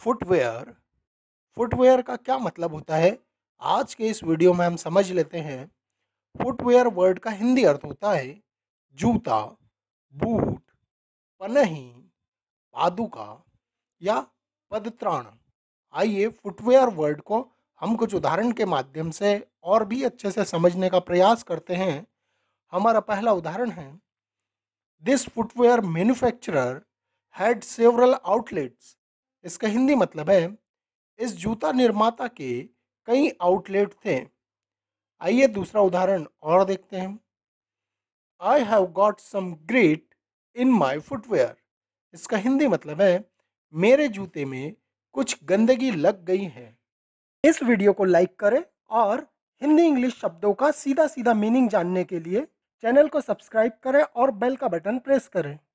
Footwear, footwear का क्या मतलब होता है आज के इस वीडियो में हम समझ लेते हैं। फुटवेयर वर्ड का हिंदी अर्थ होता है जूता, बूट, पनही, पादुका या पदत्राण। आइए फुटवेयर वर्ड को हम कुछ उदाहरण के माध्यम से और भी अच्छे से समझने का प्रयास करते हैं। हमारा पहला उदाहरण है, this footwear manufacturer had several outlets. इसका हिंदी मतलब है, इस जूता निर्माता के कई आउटलेट थे। आइए दूसरा उदाहरण और देखते हैं। I have got some great in my footwear. इसका हिंदी मतलब है, मेरे जूते में कुछ गंदगी लग गई है। इस वीडियो को लाइक करें और हिंदी इंग्लिश शब्दों का सीधा मीनिंग जानने के लिए चैनल को सब्सक्राइब करें और बेल का बटन प्रेस करें।